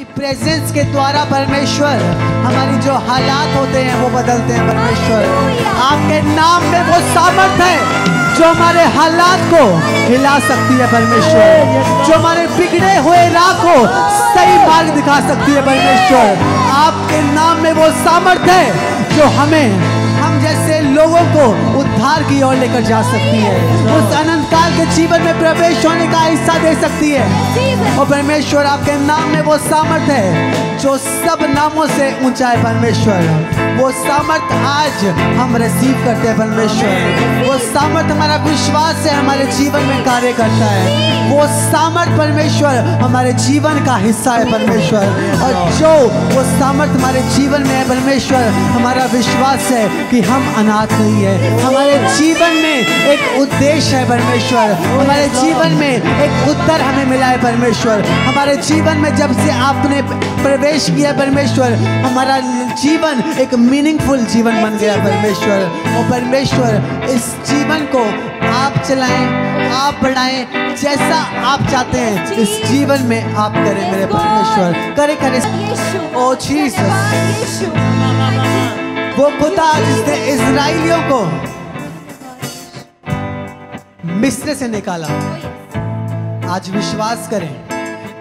आपकी प्रेजेंस के द्वारा परमेश्वर हमारी जो हालात होते हैं वो बदलते हैं। परमेश्वर आपके नाम में वो सामर्थ है जो हमारे हालात को हिला सकती है। परमेश्वर जो हमारे बिगड़े हुए राह को सही मार्ग दिखा सकती है। परमेश्वर आपके नाम में वो सामर्थ है जो हमें जैसे लोगों को उद्धार की ओर लेकर जा सकती है, उस अनंत काल के जीवन में प्रवेश होने का हिस्सा दे सकती है। और परमेश्वर आपके नाम में वो सामर्थ है जो सब नामों से ऊंचा है। परमेश्वर वो सामर्थ आज हम रिसीव करते हैं। परमेश्वर वो सामर्थ हमारा विश्वास से हमारे जीवन में कार्य करता है। वो सामर्थ परमेश्वर हमारे जीवन का हिस्सा है। परमेश्वर और जो वो सामर्थ हमारे जीवन में है परमेश्वर हमारा विश्वास है कि हम अनाथ नहीं है। हमारे जीवन में एक उद्देश्य है परमेश्वर, हमारे जीवन में एक उत्तर हमें मिला है। परमेश्वर हमारे जीवन में जब से आपने प्रवेश किया परमेश्वर हमारा जीवन एक मीनिंगफुल जीवन बन गया। परमेश्वर और परमेश्वर इस जीवन को आप चलाएं, आप बढ़ाएं, जैसा आप चाहते हैं इस जीवन में आप करें। मेरे परमेश्वर करे करे ओ जीसस, वो खुदा जिसने इजराइलियों को मिस्र से निकाला, आज विश्वास करें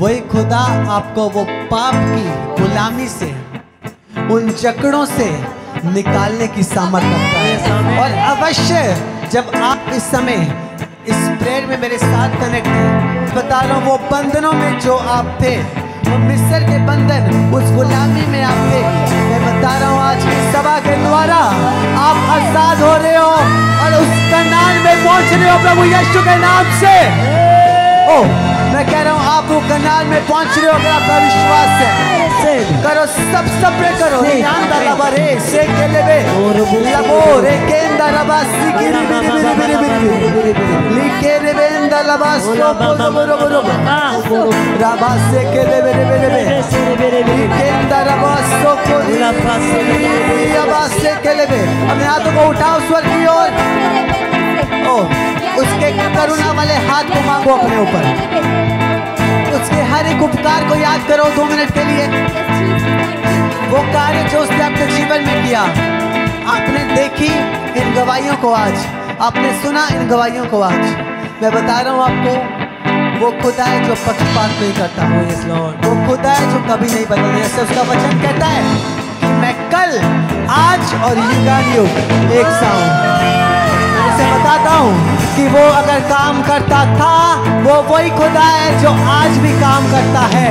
वही खुदा आपको वो पाप की गुलामी से, उन जकड़ों से निकालने की सामर्थ रखता है। और अवश्य जब आप इस समय इस प्रेयर में मेरे साथ कनेक्ट हैं, बता रहा हूँ वो बंधनों में जो आप थे, वो मिस्र के बंधन, उस गुलामी में आप थे, मैं बता रहा हूँ आज की सभा के द्वारा आप आजाद हो रहे हो और उस कनान में पहुंच रहे हो प्रभु यीशु के नाम से। ओ मैं कह रहा हूँ आप वो कनान में पहुंच रहे हो अगर आपका विश्वास है। करो सब सप्रे करो अपने हाथों को उठाओ स्वर की ओर, उसके करुणा वाले हाथ को मांगो अपने ऊपर, उसके हर एक उपकार को याद करो 2 मिनट के लिए। वो कार्य जो उसने आपके जीवन में किया, आपने देखी इन गवाहियों को आज, आपने सुना इन गवाहियों को आज। मैं बता रहा हूँ आपको वो खुदा है जो पक्षपात नहीं करता, वो खुदा है जो कभी नहीं बदलता। ऐसे उसका वचन कहता है कि मैं कल, आज और युगानुयुग एक सा हूँ। उसे बताता हूँ कि वो अगर काम करता था, वो वही खुदा है जो आज भी काम करता है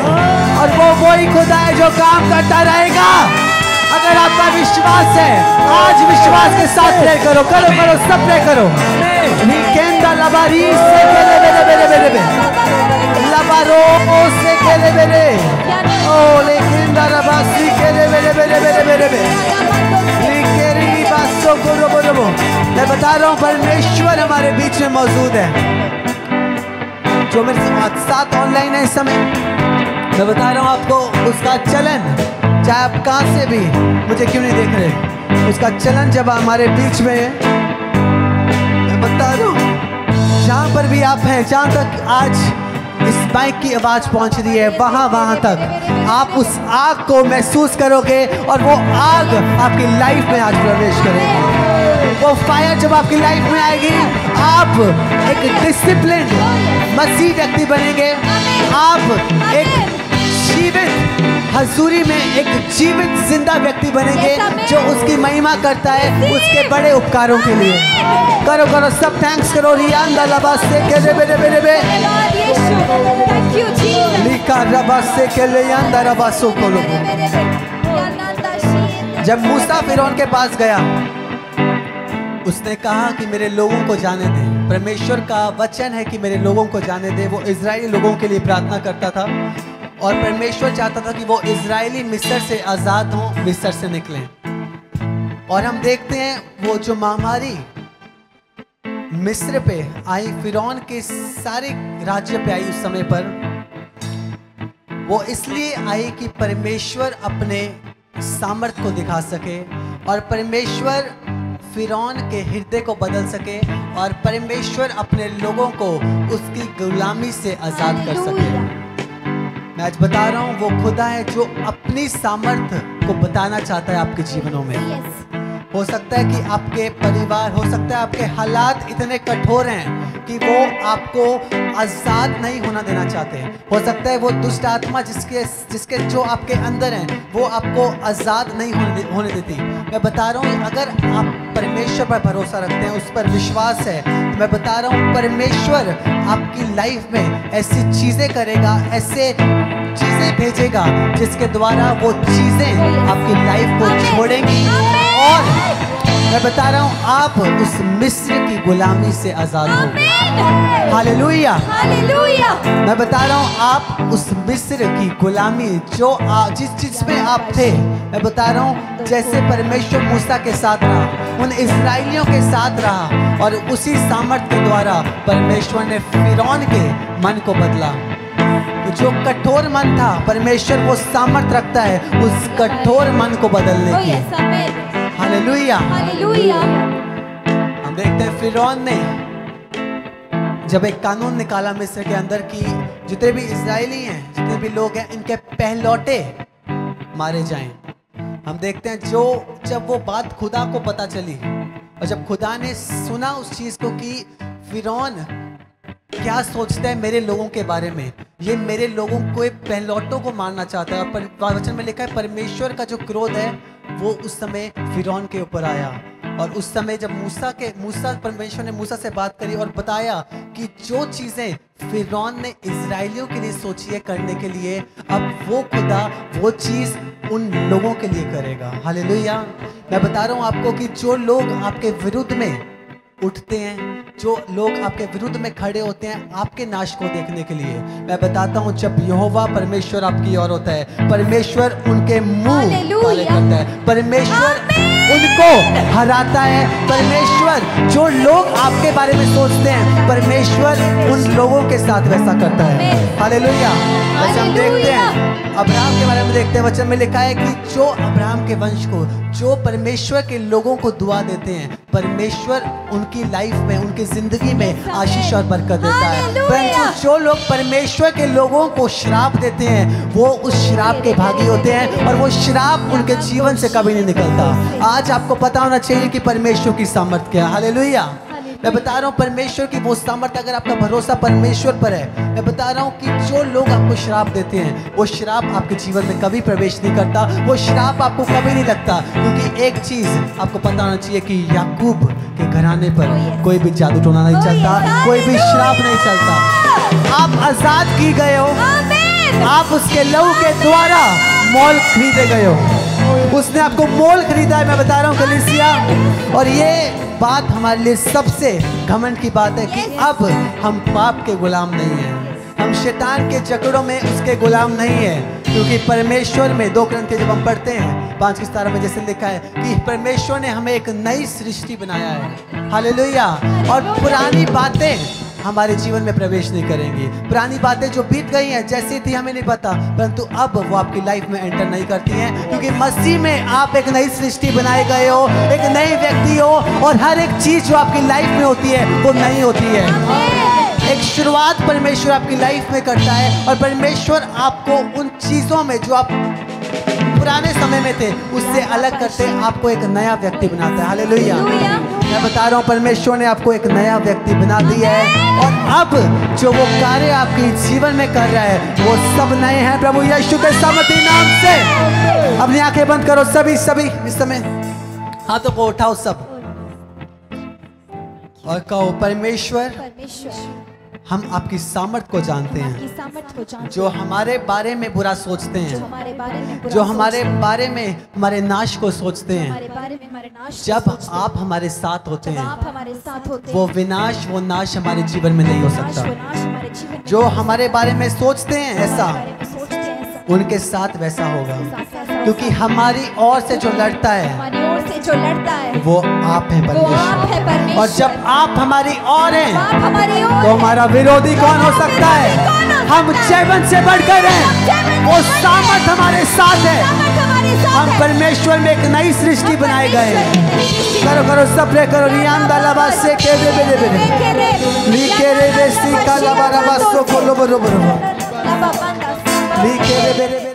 और वो वही खुदा है जो काम करता रहेगा। अगर आपका विश्वास है आज विश्वास के साथ प्रे करो, करो करो सब प्रे करो। मैं बता रहा हूँ परमेश्वर हमारे बीच में मौजूद है। जो मेरे साथ ऑनलाइन है इस समय, मैं बता रहा हूँ आपको उसका चलन, चाहे आप कहाँ से भी मुझे क्यों नहीं देख रहे, उसका चलन जब हमारे बीच में है, मैं बता रहा हूँ जहाँ पर भी आप हैं, जहाँ तक आज इस माइक की आवाज़ पहुँच रही है, वहाँ वहाँ तक आप उस आग को महसूस करोगे और वो आग आपकी लाइफ में आज प्रवेश करेगी। वो फायर जब आपकी लाइफ में आएगी, आप एक डिसिप्लिन मसीह व्यक्ति बनेंगे, आप एक जीवित हजूरी में एक जीवित जिंदा व्यक्ति बनेंगे जो उसकी महिमा करता है उसके बड़े उपकारों के लिए। करो करो सब थैंक्स करो रियान दलाबास से केले बेरे बेरे बे लिखा रबास से केले यान दलाबासों को लोगों। जब मूसा फिरौन के पास गया, उसने कहा कि मेरे लोगों को जाने दे। परमेश्वर का वचन है कि मेरे लोगों को जाने दे। वो इजरायली लोगों के लिए प्रार्थना करता था और परमेश्वर चाहता था कि वो इजरायली मिस्र से आज़ाद हों, मिस्र से निकलें। और हम देखते हैं वो जो महामारी मिस्र पे आई, फिरौन के सारे राज्य पे आई उस समय पर, वो इसलिए आई कि परमेश्वर अपने सामर्थ को दिखा सके और परमेश्वर फिरौन के हृदय को बदल सके और परमेश्वर अपने लोगों को उसकी गुलामी से आज़ाद कर सके। मैं आज बता रहा हूँ वो खुदा है जो अपनी सामर्थ्य को बताना चाहता है आपके जीवनों में। हो सकता है कि आपके परिवार, हो सकता है आपके हालात इतने कठोर हैं कि वो आपको आज़ाद नहीं होना देना चाहते हैं। हो सकता है वो दुष्ट आत्मा जिसके जो आपके अंदर हैं वो आपको आज़ाद नहीं होने देती। मैं बता रहा हूँ अगर आप परमेश्वर पर भरोसा रखते हैं, उस पर विश्वास है, तो मैं बता रहा हूँ परमेश्वर आपकी लाइफ में ऐसी चीज़ें करेगा, ऐसे चीज़ें भेजेगा जिसके द्वारा वो चीज़ें आपकी लाइफ को छोड़ेंगी। और मैं बता रहा हूँ आप उस मिस्र की गुलामी से आजाद होंगे। Hallelujah, hallelujah. मैं बता रहा हूँ आप उस मिस्र की गुलामी जिस चीज में आप थे, मैं बता रहा हूँ जैसे परमेश्वर मूसा के साथ रहा, उन इस्राएलियों के साथ रहा, और उसी सामर्थ्य के द्वारा परमेश्वर ने फिरौन के मन को बदला। जो कठोर मन था, परमेश्वर वो सामर्थ रखता है उस कठोर मन को बदलने की। Hallelujah, hallelujah. हम देखते हैं फिरौन ने जब एक कानून निकाला मिस्र के अंदर की जितने भी इजरायली हैं, जितने भी लोग हैं, इनके पहलौठे मारे जाएं। हम देखते हैं जब वो बात खुदा को पता चली और जब खुदा ने सुना उस चीज को कि फिरौन क्या सोचता है मेरे लोगों के बारे में, ये मेरे लोगों को पहलौटों को मारना चाहता है। और वचन में लिखा है परमेश्वर का जो क्रोध है वो उस समय फिरौन के ऊपर आया। और उस समय जब परमेश्वर ने मूसा से बात करी और बताया कि जो चीज़ें फिरौन ने इजरायलियों के लिए सोची है करने के लिए, अब वो खुदा वो चीज़ उन लोगों के लिए करेगा। हालेलुया। मैं बता रहा हूँ आपको कि जो लोग आपके विरुद्ध में उठते हैं, जो लोग आपके विरुद्ध में खड़े होते हैं आपके नाश को देखने के लिए, मैं बताता हूँ जब यहोवा परमेश्वर आपकी ओर होता है, परमेश्वर उनके मुंह काले करता है, परमेश्वर उनको हराता है। परमेश्वर जो लोग आपके बारे में सोचते हैं, परमेश्वर उन लोगों के साथ वैसा करता है। हालेलुया। वैसे हम देखते हैं अब्राहम के बारे में, देखते हैं वचन में लिखा है कि जो अब्राहम के वंश को, जो परमेश्वर के लोगों को दुआ देते हैं, परमेश्वर उनकी लाइफ में, उनकी जिंदगी में आशीष और बरकत देता है। परंतु जो लोग परमेश्वर के लोगों को श्राप देते हैं वो उस श्राप के भागी होते हैं और वो श्राप उनके जीवन से कभी नहीं निकलता। आज आपको पता होना चाहिए कि परमेश्वर की सामर्थ्य क्या है। हालेलुया। मैं बता रहा हूँ परमेश्वर की वो सामर्थ, अगर आपका भरोसा परमेश्वर पर है, मैं बता रहा हूँ कि जो लोग आपको श्राप देते हैं वो श्राप आपके जीवन में कभी प्रवेश नहीं करता, वो श्राप आपको कभी नहीं लगता, क्योंकि एक चीज़ आपको पता होना चाहिए कि याकूब के घराने पर कोई भी जादू टोना नहीं चलता, कोई भी श्राप नहीं चलता। आप आज़ाद की गए हो, आप उसके लहू के द्वारा मोल खरीदे गए हो, उसने आपको मोल खरीदा है। मैं बता रहा हूँ कलीसिया, और ये बात हमारे लिए सबसे घमंड की बात है कि अब हम पाप के गुलाम नहीं हैं, हम शैतान के जकड़ों में उसके गुलाम नहीं हैं, क्योंकि परमेश्वर में 2 ग्रंथ जब हम पढ़ते हैं 5:17 में जैसे लिखा है कि परमेश्वर ने हमें एक नई सृष्टि बनाया है। हालेलुया। और पुरानी बातें हमारे जीवन में प्रवेश नहीं करेंगी, पुरानी बातें जो बीत गई हैं जैसी थी हमें नहीं पता, परंतु अब वो आपकी लाइफ में एंटर नहीं करती हैं, क्योंकि मसीह में आप एक नई सृष्टि बनाए गए हो, एक नए व्यक्ति हो, और हर एक चीज़ जो आपकी लाइफ में होती है वो नई होती है। एक शुरुआत परमेश्वर आपकी लाइफ में करता है और परमेश्वर आपको उन चीज़ों में जो आप पुराने समय में थे उससे अलग करते आपको एक नया व्यक्ति बनाता है। हालेलुया। मैं बता रहा हूँ परमेश्वर ने आपको एक नया व्यक्ति बना दिया है, और अब जो वो कार्य आपके जीवन में कर रहा है वो सब नए हैं प्रभु यीशु के सामर्थी नाम से। अपनी आंखें बंद करो सभी इस समय, हाथों को उठाओ सब और कहो परमेश्वर हम आपकी सामर्थ को जानते हैं, जो हमारे बारे में बुरा सोचते हैं, जो हमारे बारे में हमारे नाश को सोचते हैं, जब आप हमारे साथ होते हैं वो विनाश वो नाश हमारे जीवन में नहीं हो सकता। जो हमारे बारे में सोचते हैं ऐसा उनके साथ वैसा होगा, क्योंकि हमारी ओर से जो लड़ता है वो आप हैं परमेश्वर, और जब आप हमारी ओर हैं तो हमारा विरोधी कौन हो सकता है? हम जीवन से बढ़कर हैं, वो सामर्थ हमारे साथ है, हम परमेश्वर में एक नई सृष्टि बनाए गए हैं। करो सब प्रे करो नियाम दालाबा से के रे बे सी का लबा रबा सो को लो बरो बरो लिखे दे।